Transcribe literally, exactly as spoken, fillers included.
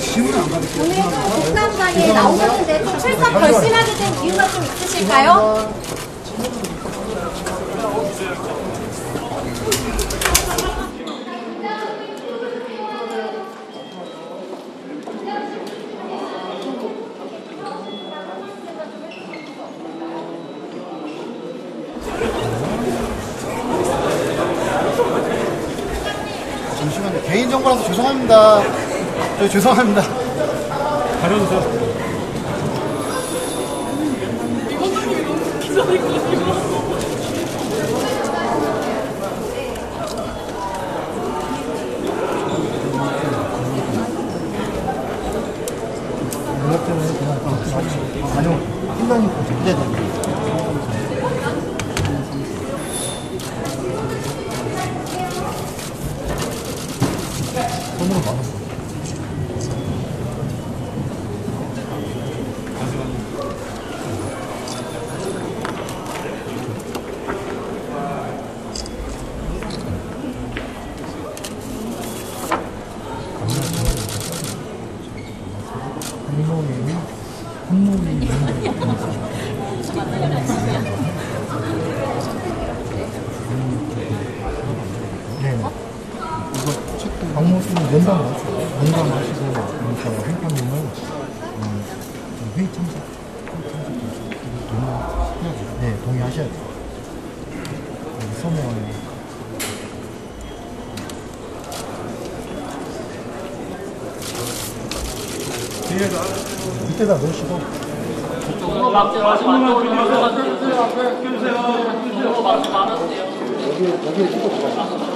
국감장에 나오셨는데 좀 출석 결심하게 된 이유가 좀 있으실까요? 잠시만요. 개인정보라서 죄송합니다. 저 죄송합니다. 가려주세요. 연락 때문에 그냥 아, 아니요. 혼란이 고정되네. 박모수는 면담 마시고, 면담 마시고, 행판님을 회의 참석, 네, 동의하셔야 돼요. 서면 밑에다 넣으시고, 막대로 하시면 안 돼요. 여기에 찍어 들어가세요.